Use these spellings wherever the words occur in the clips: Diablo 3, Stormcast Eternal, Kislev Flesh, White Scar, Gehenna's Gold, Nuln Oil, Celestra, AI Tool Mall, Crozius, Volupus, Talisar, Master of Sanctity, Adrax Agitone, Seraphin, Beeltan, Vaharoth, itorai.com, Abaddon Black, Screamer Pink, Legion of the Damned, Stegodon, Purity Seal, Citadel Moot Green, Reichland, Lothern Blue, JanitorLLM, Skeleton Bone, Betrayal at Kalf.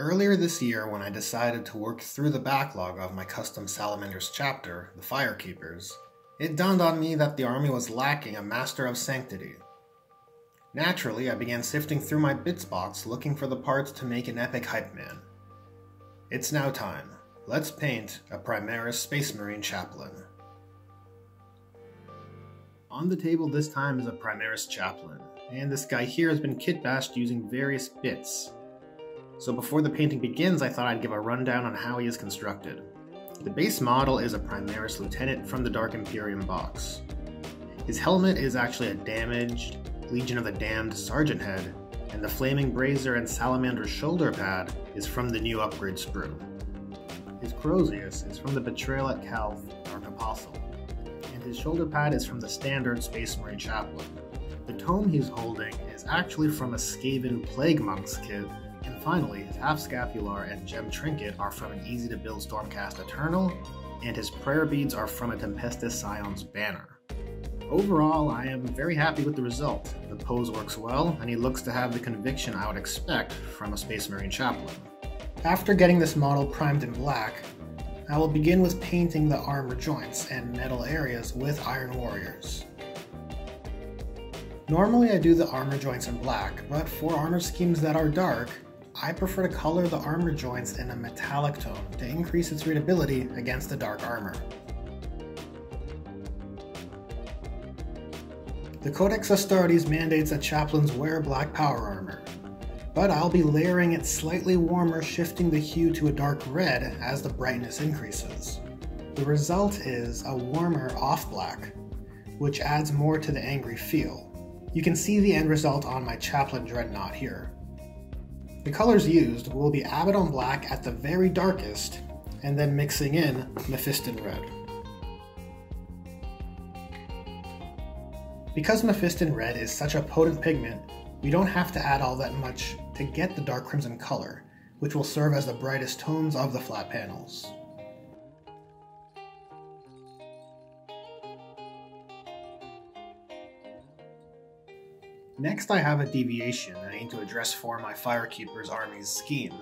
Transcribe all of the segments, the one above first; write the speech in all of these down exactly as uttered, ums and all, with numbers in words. Earlier this year, when I decided to work through the backlog of my custom Salamanders chapter, the Firekeepers, it dawned on me that the army was lacking a Master of Sanctity. Naturally, I began sifting through my bits box looking for the parts to make an epic hype man. It's now time. Let's paint a Primaris Space Marine Chaplain. On the table this time is a Primaris Chaplain, and this guy here has been kitbashed using various bits. So before the painting begins, I thought I'd give a rundown on how he is constructed. The base model is a Primaris Lieutenant from the Dark Imperium box. His helmet is actually a damaged Legion of the Damned Sergeant head, and the flaming brazier and salamander shoulder pad is from the new upgrade sprue. His Crozius is from the Betrayal at Kalf, Dark Apostle, and his shoulder pad is from the standard Space Marine Chaplain. The tome he's holding is actually from a Skaven Plague Monk's kit. And finally, his half scapular and gem trinket are from an easy-to-build Stormcast Eternal, and his prayer beads are from a Tempestus Scions banner. Overall, I am very happy with the result. The pose works well, and he looks to have the conviction I would expect from a Space Marine Chaplain. After getting this model primed in black, I will begin with painting the armor joints and metal areas with Iron Warriors. Normally I do the armor joints in black, but for armor schemes that are dark, I prefer to color the armor joints in a metallic tone to increase its readability against the dark armor. The Codex Astartes mandates that chaplains wear black power armor, but I'll be layering it slightly warmer, shifting the hue to a dark red as the brightness increases. The result is a warmer off-black, which adds more to the angry feel. You can see the end result on my chaplain dreadnought here. The colors used will be Abaddon Black at the very darkest, and then mixing in Mephiston Red. Because Mephiston Red is such a potent pigment, we don't have to add all that much to get the dark crimson color, which will serve as the brightest tones of the flat panels. Next, I have a deviation I aim to address for my Firekeepers Army's scheme.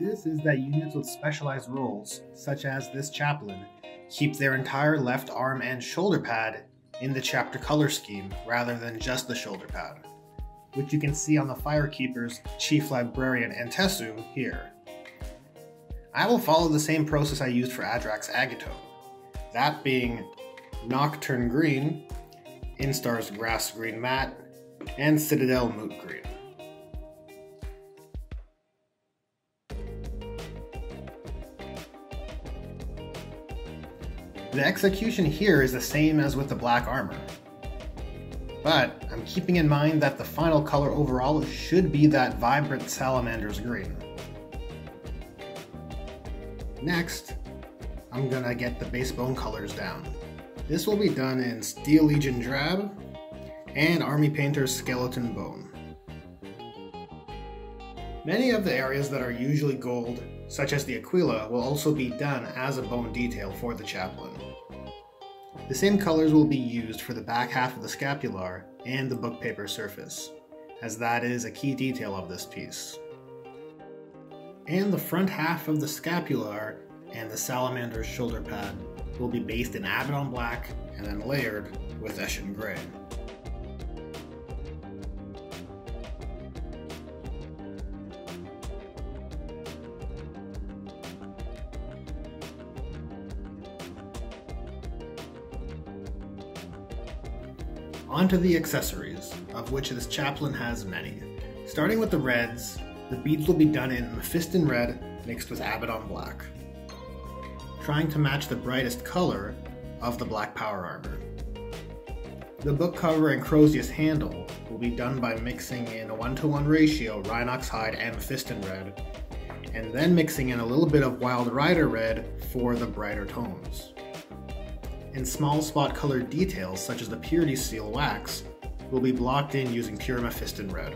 This is that units with specialized roles, such as this chaplain, keep their entire left arm and shoulder pad in the chapter color scheme rather than just the shoulder pad, which you can see on the Firekeepers Chief Librarian Antesu here. I will follow the same process I used for Adrax Agitone, that being Nocturne Green, Instar's Grass Green Matte, and Citadel Moot Green. The execution here is the same as with the black armor, but I'm keeping in mind that the final color overall should be that vibrant Salamander's green. Next, I'm gonna get the base bone colors down. This will be done in Steel Legion Drab and Army Painter's Skeleton Bone. Many of the areas that are usually gold, such as the Aquila, will also be done as a bone detail for the chaplain. The same colors will be used for the back half of the scapular and the book paper surface, as that is a key detail of this piece. And the front half of the scapular and the salamander's shoulder pad will be based in Abaddon Black and then layered with Ashen Grey. Onto the accessories, of which this chaplain has many. Starting with the reds, the beads will be done in Mephiston Red mixed with Abaddon Black, trying to match the brightest color of the black power armor. The book cover and Crozius handle will be done by mixing in a one to one ratio Rhinox Hide and Mephiston Red, and then mixing in a little bit of Wild Rider Red for the brighter tones. And small spot color details, such as the Purity Seal wax, will be blocked in using pure Mephiston Red.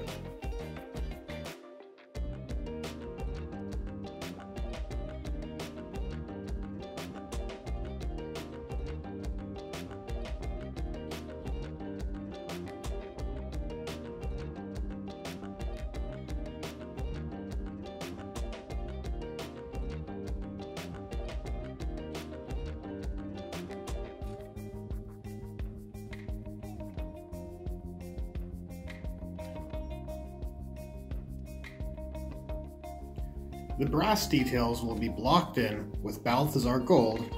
The brass details will be blocked in with Balthazar gold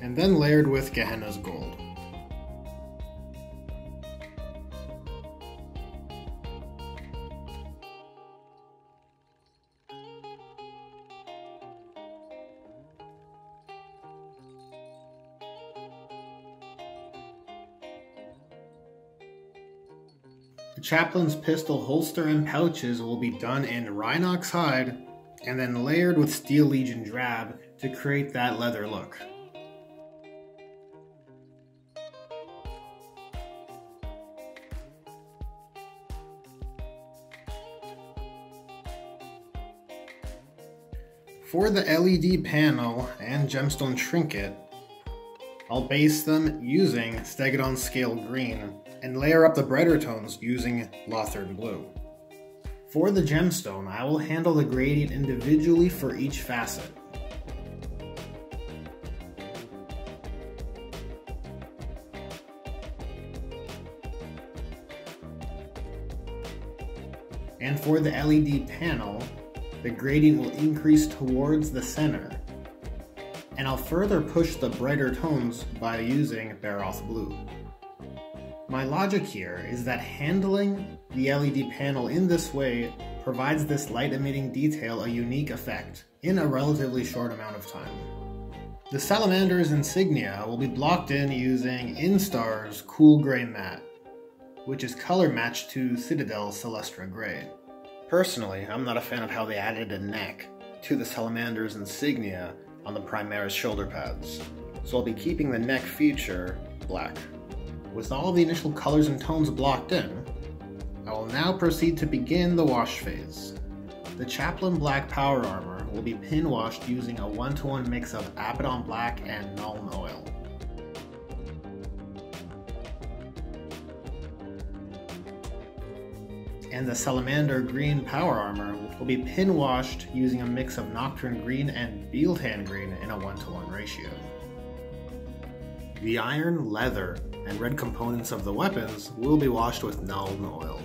and then layered with Gehenna's gold. The chaplain's pistol holster and pouches will be done in Rhinox Hide and then layered with Steel Legion Drab to create that leather look. For the L E D panel and gemstone trinket, I'll base them using Stegodon Scale Green and layer up the brighter tones using Lothern Blue. For the gemstone, I will handle the gradient individually for each facet. And for the L E D panel, the gradient will increase towards the center. And I'll further push the brighter tones by using Baroth Blue. My logic here is that handling the L E D panel in this way provides this light-emitting detail a unique effect in a relatively short amount of time. The Salamander's insignia will be blocked in using Instar's Cool Grey Matte, which is color matched to Citadel's Celestra Grey. Personally, I'm not a fan of how they added a neck to the Salamander's insignia on the Primaris shoulder pads, so I'll be keeping the neck feature black. With all the initial colors and tones blocked in, I will now proceed to begin the wash phase. The Chaplain Black Power Armor will be pin washed using a one-to-one mix of Abaddon Black and Nuln Oil. And the Salamander Green Power Armor will be pin washed using a mix of Nocturne Green and Beeltan Green in a one-to-one ratio. The iron, leather, and red components of the weapons will be washed with Nuln Oil.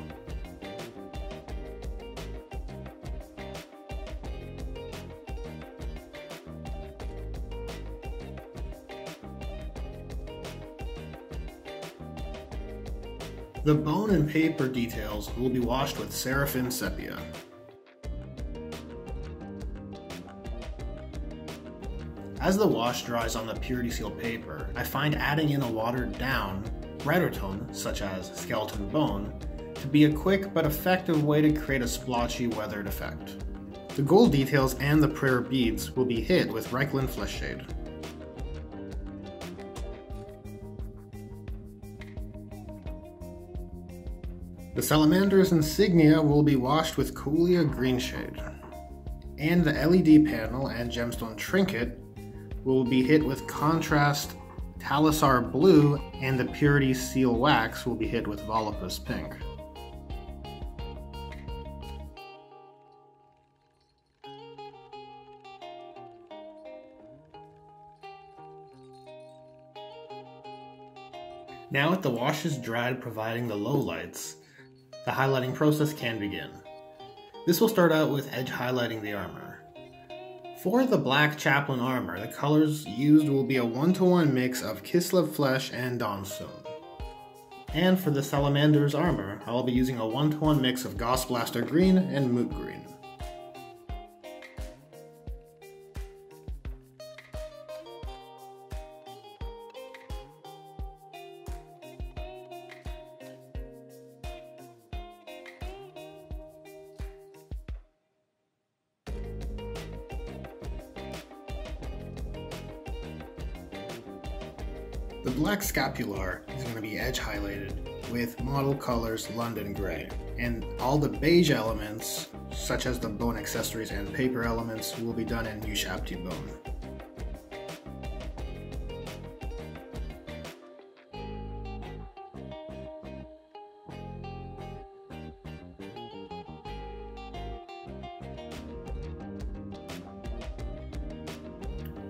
The bone and paper details will be washed with Seraphin Sepia. As the wash dries on the Purity Seal paper, I find adding in a watered-down, brighter tone, such as Skeleton Bone, to be a quick but effective way to create a splotchy, weathered effect. The gold details and the prayer beads will be hit with Reichland Fleshshade. The Salamander's insignia will be washed with Coolia Green Shade, and the L E D panel and gemstone trinket will be hit with Contrast Talisar Blue, and the Purity Seal Wax will be hit with Volupus Pink. Now that the wash is dried, providing the low lights, the highlighting process can begin. This will start out with edge highlighting the armor. For the Black Chaplain Armor, the colors used will be a one-to-one mix of Kislev Flesh and Dawnstone. And for the Salamander's Armor, I will be using a one-to-one mix of Gossblaster Green and Moot Green. The Black Scapular is going to be edge highlighted with Model Colors London Grey, and all the beige elements, such as the bone accessories and paper elements, will be done in Neushapti Bone.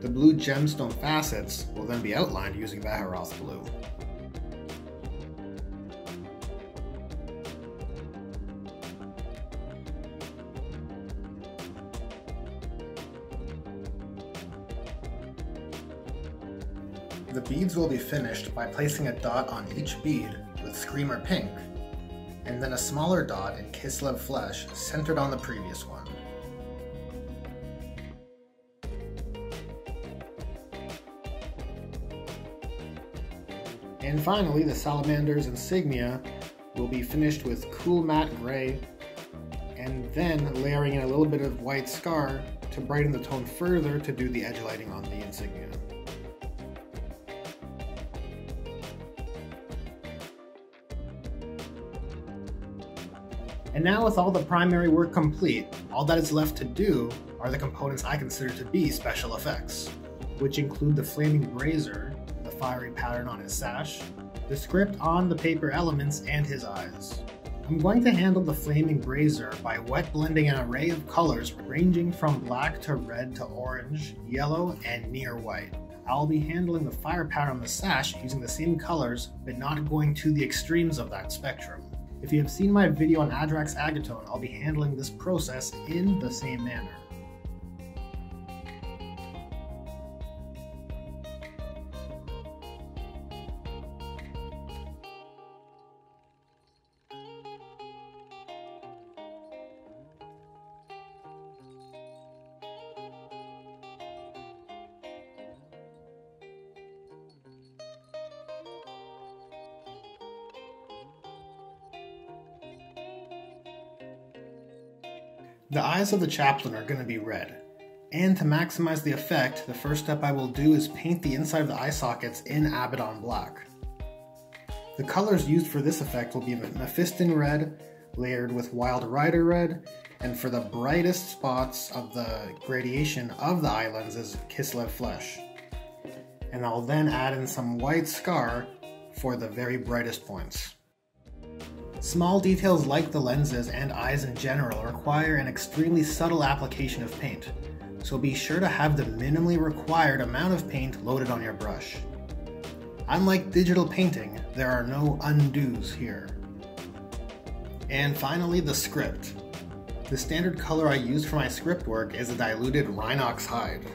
The blue gemstone facets will then be outlined using Vaharoth Blue. The beads will be finished by placing a dot on each bead with Screamer Pink, and then a smaller dot in Kislev Flesh centered on the previous one. And finally, the Salamander's insignia will be finished with Cool Matte Gray, and then layering in a little bit of White Scar to brighten the tone further to do the edge lighting on the insignia. And now with all the primary work complete, all that is left to do are the components I consider to be special effects, which include the flaming brazier, the fiery pattern on his sash, the script on the paper elements, and his eyes. I'm going to handle the flaming brazier by wet blending an array of colors ranging from black to red to orange, yellow, and near white. I'll be handling the fire pattern on the sash using the same colors, but not going to the extremes of that spectrum. If you have seen my video on Adrax Agitone, I'll be handling this process in the same manner. The eyes of the chaplain are going to be red, and to maximize the effect, the first step I will do is paint the inside of the eye sockets in Abaddon Black. The colors used for this effect will be Mephiston Red, layered with Wild Rider Red, and for the brightest spots of the gradation of the eye lenses, Kislev Flesh. And I'll then add in some White Scar for the very brightest points. Small details like the lenses and eyes in general require an extremely subtle application of paint, so be sure to have the minimally required amount of paint loaded on your brush. Unlike digital painting, there are no undos here. And finally, the script. The standard color I use for my script work is a diluted Rhinox Hide.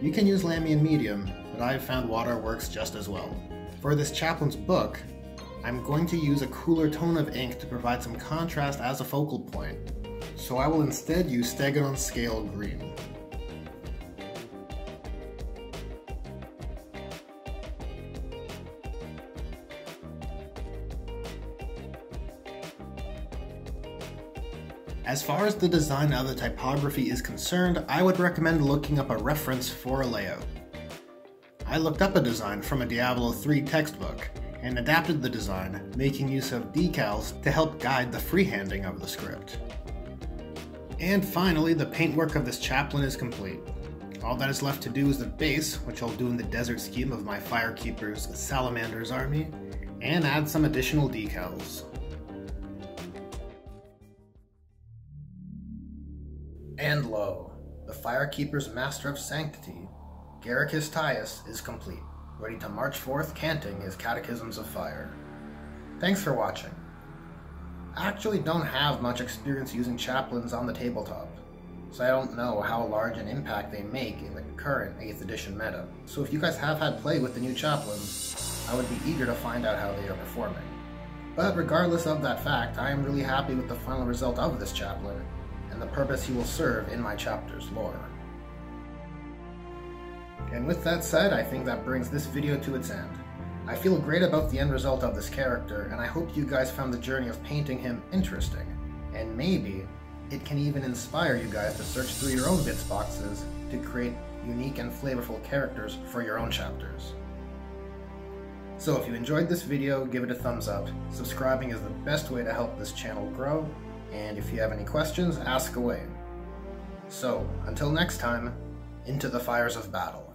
You can use Lamy and Medium, but I've found water works just as well. For this chaplain's book, I'm going to use a cooler tone of ink to provide some contrast as a focal point, so I will instead use Stegodon Scale Green. As far as the design of the typography is concerned, I would recommend looking up a reference for a layout. I looked up a design from a Diablo three textbook, and adapted the design, making use of decals to help guide the freehanding of the script. And finally, the paintwork of this chaplain is complete. All that is left to do is the base, which I'll do in the desert scheme of my Firekeepers Salamanders army, and add some additional decals. And lo, the Firekeepers Master of Sanctity, Garricus Tyus, is complete. Ready to march forth canting his catechisms of fire. Thanks for watching. I actually don't have much experience using chaplains on the tabletop, so I don't know how large an impact they make in the current eighth edition meta, so if you guys have had play with the new chaplains, I would be eager to find out how they are performing. But regardless of that fact, I am really happy with the final result of this chaplain, and the purpose he will serve in my chapter's lore. And with that said, I think that brings this video to its end. I feel great about the end result of this character, and I hope you guys found the journey of painting him interesting, and maybe it can even inspire you guys to search through your own bits boxes to create unique and flavorful characters for your own chapters. So if you enjoyed this video, give it a thumbs up. Subscribing is the best way to help this channel grow, and if you have any questions, ask away. So, until next time, into the fires of battle.